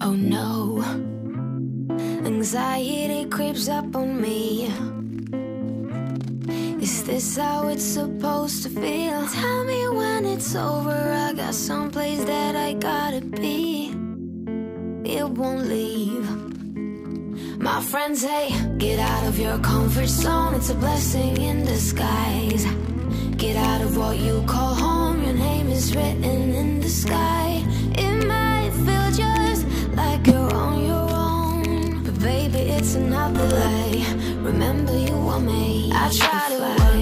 Oh no, anxiety creeps up on me. Is this how it's supposed to feel? Tell me when it's over, I got someplace that I gotta be. It won't leave. My friends, hey, get out of your comfort zone, it's a blessing in disguise. Get out of what you call home, your name is written in the sky. It might feel just like you're on your own, but baby, it's another lie. Remember you were made. I try to fight.